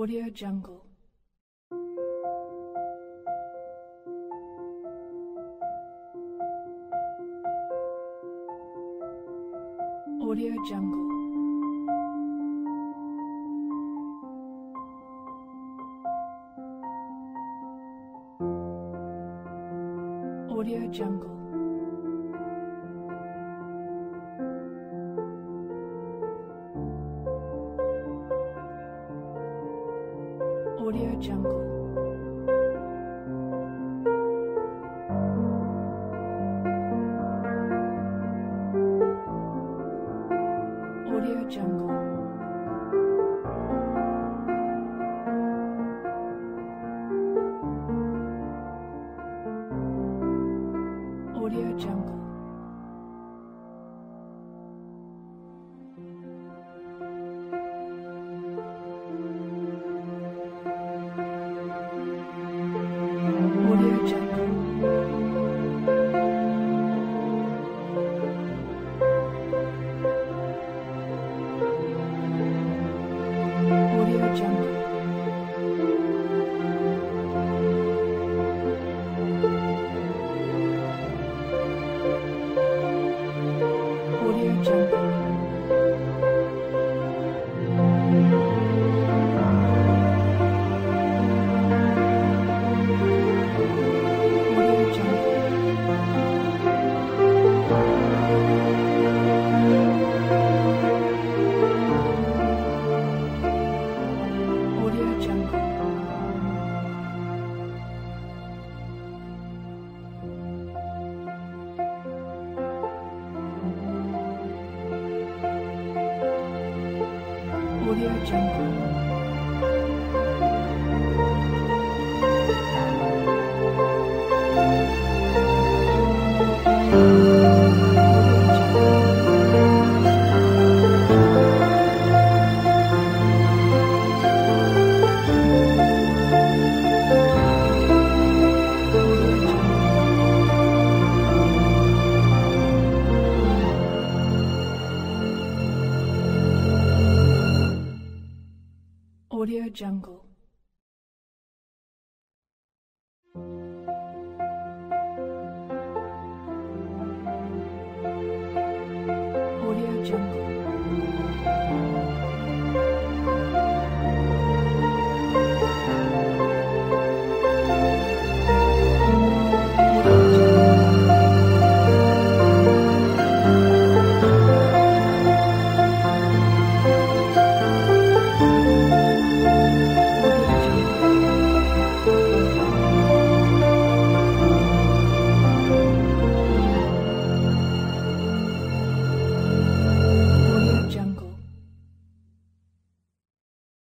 Audio Jungle. Audio Jungle. Audio Jungle. Audio Jungle. Audio Jungle. Audio Jungle. Audio Jungle. Audio Jungle. Audio Jungle.